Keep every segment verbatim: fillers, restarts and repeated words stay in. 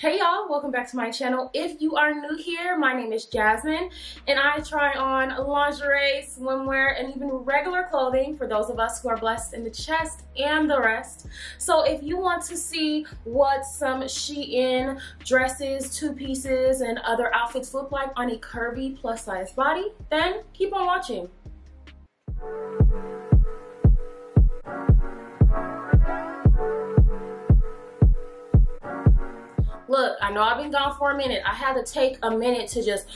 Hey y'all, welcome back to my channel. If you are new here, my name is Jasmine and I try on lingerie, swimwear, and even regular clothing for those of us who are blessed in the chest and the rest. So if you want to see what some Shein dresses, two pieces, and other outfits look like on a curvy plus size body, then keep on watching. Look, I know I've been gone for a minute. I had to take a minute to just,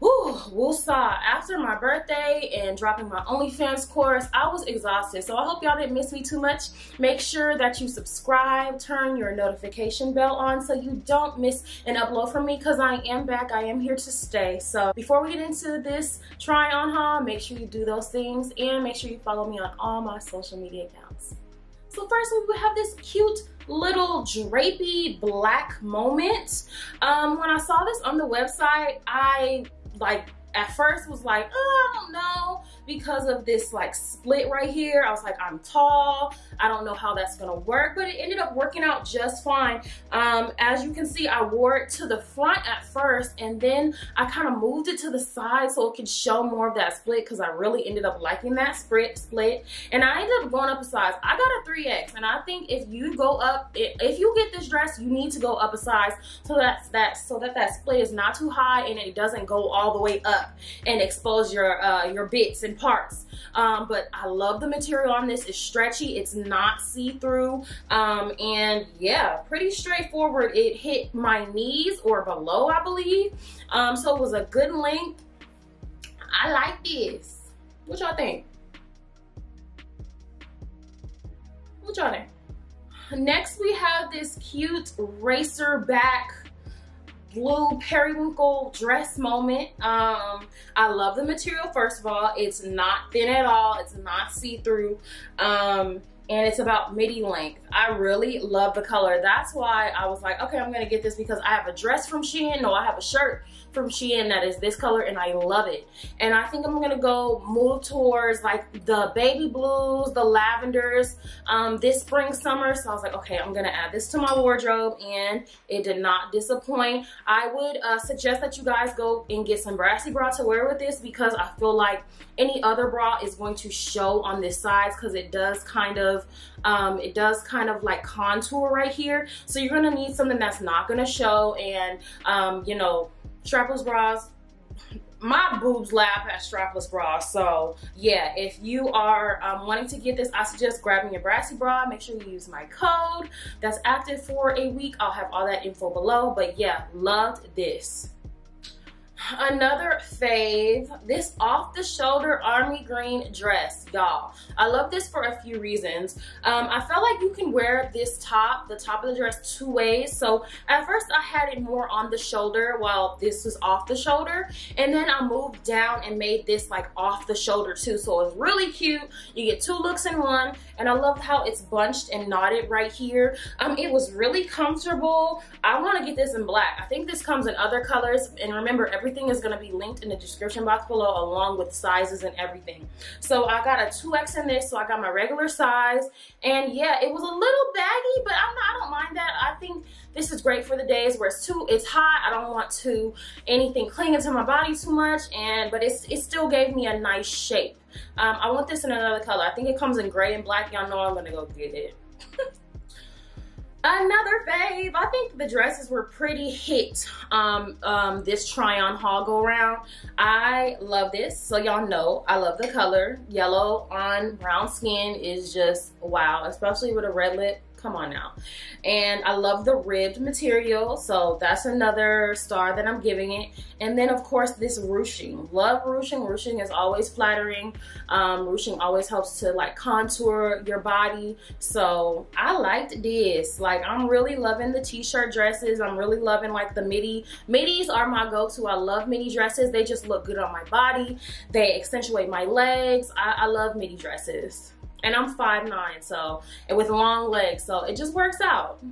woo, woosah. After my birthday and dropping my OnlyFans course, I was exhausted. So I hope y'all didn't miss me too much. Make sure that you subscribe, turn your notification bell on so you don't miss an upload from me because I am back. I am here to stay. So before we get into this try on haul, make sure you do those things and make sure you follow me on all my social media accounts. So first we have this cute little drapey black moment. Um, when I saw this on the website, I like at first was like, oh, I don't know, because of this like split right here. I was like, I'm tall, I don't know how that's gonna work, but it ended up working out just fine. Um, as you can see, I wore it to the front at first and then I kind of moved it to the side so it could show more of that split because I really ended up liking that split split, and I ended up going up a size. I got a three X, and I think if you go up, if you get this dress, you need to go up a size so that's that so that that split is not too high and it doesn't go all the way up and expose your uh, your bits and parts. Um, but I love the material on this. It's stretchy, it's not see-through, um, and yeah, pretty straightforward. It hit my knees or below, I believe, um, so it was a good length. I like this. What y'all think? What y'all think? Next we have this cute racer back blue periwinkle dress moment. um I love the material. First of all, it's not thin at all, it's not see-through, um and it's about midi length. I really love the color. That's why I was like, okay, I'm gonna get this, because I have a dress from Shein, no I have a shirt from Shein that is this color and I love it. And I think I'm gonna go move towards like the baby blues, the lavenders, um, this spring, summer. So I was like, okay, I'm gonna add this to my wardrobe, and it did not disappoint. I would uh, suggest that you guys go and get some Brassy bra to wear with this, because I feel like any other bra is going to show on this size, because it does kind of um, it does kind of like contour right here. So you're gonna need something that's not gonna show, and um, you know, strapless bras, my boobs laugh at strapless bras. So yeah, if you are um, wanting to get this, I suggest grabbing your Brassy bra. Make sure you use my code that's active for a week. I'll have all that info below, but yeah, loved this. Another fave, this off-the-shoulder army green dress, y'all. I love this for a few reasons. Um, I felt like you can wear this top, the top of the dress, two ways. So at first I had it more on the shoulder while this was off the shoulder. And then I moved down and made this like off the shoulder too. So it's really cute. You get two looks in one. And I love how it's bunched and knotted right here. Um, it was really comfortable. I want to get this in black. I think this comes in other colors. And remember, every Everything is going to be linked in the description box below, along with sizes and everything. So I got a two X in this, so I got my regular size. And yeah, it was a little baggy, but I'm not, I don't mind that. I think this is great for the days where it's too, it's hot. I don't want to anything clinging to my body too much, and but it's, it still gave me a nice shape. Um, I want this in another color. I think it comes in gray and black. Y'all know I'm going to go get it. Another fave. I think the dresses were pretty hit um, um, this try on haul go round. I love this. So y'all know I love the color. Yellow on brown skin is just wow, especially with a red lip. Come on now. And I love the ribbed material, so that's another star that I'm giving it. And then of course this ruching. Love ruching. Ruching is always flattering. Um, ruching always helps to like contour your body. So I liked this. Like I'm really loving the t-shirt dresses. I'm really loving like the midi. Midis are my go-to. I love midi dresses. They just look good on my body. They accentuate my legs. I, I love midi dresses. And I'm five nine, so, and with long legs, so it just works out.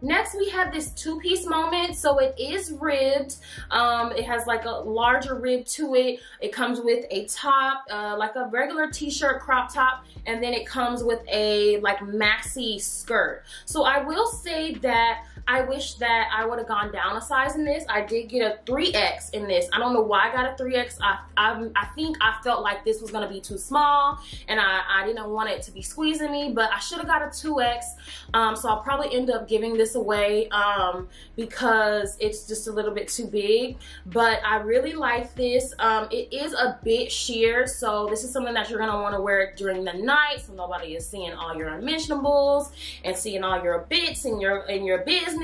Next we have this two-piece moment. So it is ribbed, um, it has like a larger rib to it. It comes with a top, uh, like a regular t-shirt crop top, and then it comes with a like maxi skirt. So I will say that I wish that I would have gone down a size in this. I did get a three X in this. I don't know why I got a three X. I, I, I think I felt like this was going to be too small, and I, I didn't want it to be squeezing me, but I should have got a two X. Um, so I'll probably end up giving this away um, because it's just a little bit too big. But I really like this. Um, it is a bit sheer, so this is something that you're going to want to wear during the night so nobody is seeing all your unmentionables and seeing all your bits and your, and your business.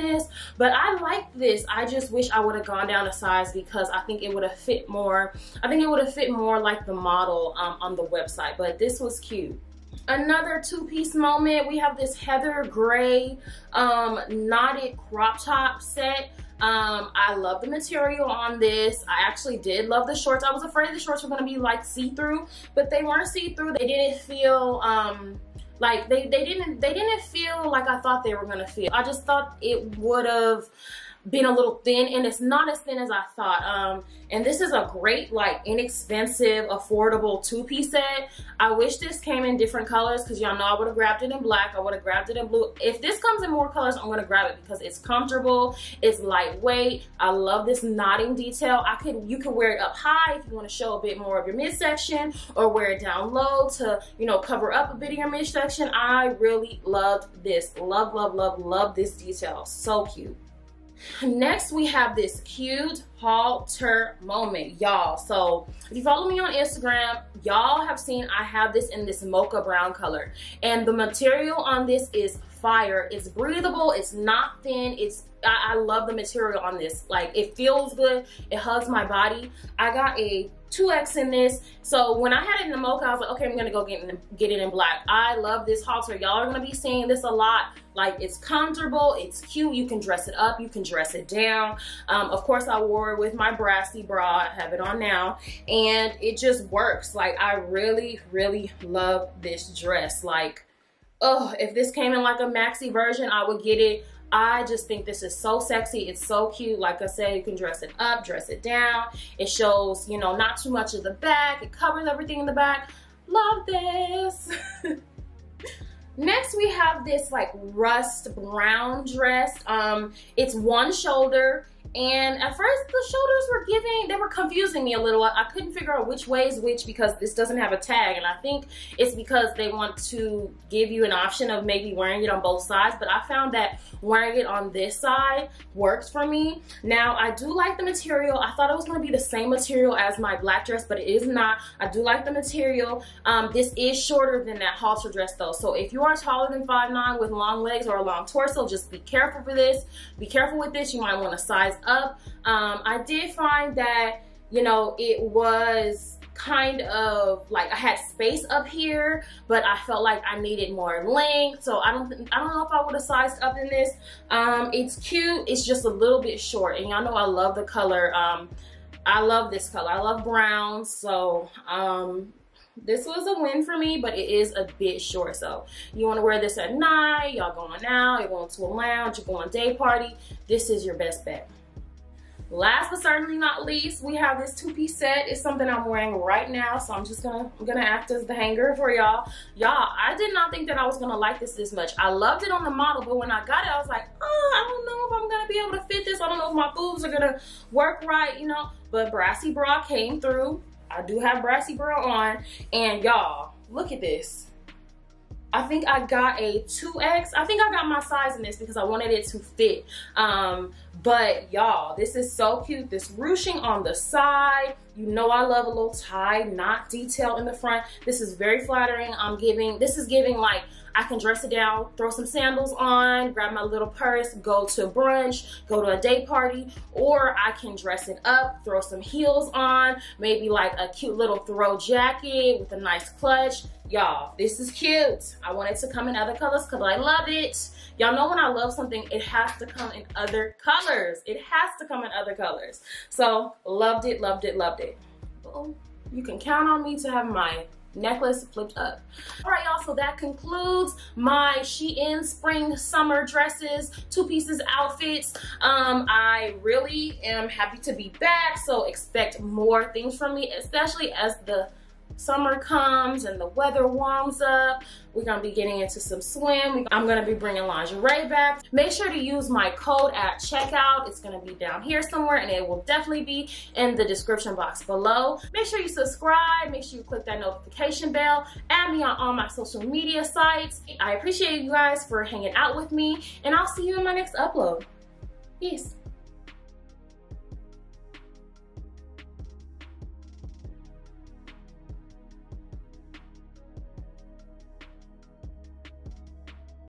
But I like this. I just wish I would have gone down a size because I think it would have fit more. I think it would have fit more like the model um, on the website. But this was cute. Another two-piece moment. We have this heather gray um, knotted crop top set. Um, I love the material on this. I actually did love the shorts. I was afraid the shorts were going to be like see-through, but they weren't see-through. They didn't feel... Um, Like they, they didn't they didn't feel like I thought they were gonna feel. I just thought it would have been a little thin, and it's not as thin as I thought. Um, and this is a great, like, inexpensive, affordable two-piece set. I wish this came in different colors because y'all know I would have grabbed it in black. I would have grabbed it in blue. If this comes in more colors, I'm gonna grab it because it's comfortable, it's lightweight. I love this knotting detail. I could you could wear it up high if you want to show a bit more of your midsection, or wear it down low to, you know, cover up a bit of your midsection. I really loved this. Love, love, love, love this detail. So cute. Next, we have this cute halter moment, y'all. So if you follow me on Instagram, y'all have seen I have this in this mocha brown color, and the material on this is fire. It's breathable, it's not thin, it's I, I love the material on this. Like, it feels good, it hugs my body. I got a two X in this, so when I had it in the mocha, I was like, okay, I'm gonna go get, in, get it in black. I love this halter. Y'all are gonna be seeing this a lot. Like, it's comfortable, it's cute, you can dress it up, you can dress it down. Um, of course, I wore it with my brassy bra, I have it on now, and it just works. Like, I really, really love this dress. Like, oh, if this came in like a maxi version, I would get it. I just think this is so sexy. It's so cute. Like I said, you can dress it up, dress it down. It shows, you know, not too much of the back. It covers everything in the back. Love this. Next, we have this like rust brown dress. Um, it's one shoulder. And at first the shoulders were giving, they were confusing me a little. I, I couldn't figure out which way is which because this doesn't have a tag. And I think it's because they want to give you an option of maybe wearing it on both sides. But I found that wearing it on this side works for me. Now, I do like the material. I thought it was going to be the same material as my black dress, but it is not. I do like the material. Um, this is shorter than that halter dress though. So if you are taller than five nine with long legs or a long torso, just be careful for this. Be careful with this. You might want to size up. up um I did find that, you know, it was kind of like I had space up here, but I felt like I needed more length, so I don't I don't know if I would have sized up in this. Um it's cute, it's just a little bit short, and y'all know I love the color. um I love this color, I love brown, so um this was a win for me, but it is a bit short. So you want to wear this at night, y'all going out, you're going to a lounge, you're going day party, this is your best bet. Last but certainly not least, we have this two-piece set. It's something I'm wearing right now, so I'm just gonna I'm gonna act as the hanger for y'all. Y'all, I did not think that I was gonna like this this much. I loved it on the model, but when I got it, I was like, oh, I don't know if I'm gonna be able to fit this. I don't know if my boobs are gonna work right, you know. But brassy bra came through. I do have brassy bra on, and y'all, look at this. I think I got a two X. I think I got my size in this because I wanted it to fit. Um, but y'all, this is so cute. This ruching on the side. You know I love a little tie knot detail in the front. This is very flattering. I'm giving, this is giving like, I can dress it down, throw some sandals on, grab my little purse, go to brunch, go to a day party, or I can dress it up, throw some heels on, maybe like a cute little throw jacket with a nice clutch. Y'all, this is cute. I want it to come in other colors because I love it. Y'all know when I love something, it has to come in other colors. It has to come in other colors. So, loved it, loved it, loved it. Well, you can count on me to have my necklace flipped up. All right, y'all, so that concludes my Shein spring summer dresses, two pieces outfits. um I really am happy to be back, so expect more things from me, especially as the summer comes and the weather warms up, we're gonna be getting into some swim. I'm gonna be bringing lingerie back. Make sure to use my code at checkout. It's gonna be down here somewhere, and it will definitely be in the description box below. Make sure you subscribe, make sure you click that notification bell, add me on all my social media sites. I appreciate you guys for hanging out with me, and I'll see you in my next upload. Peace.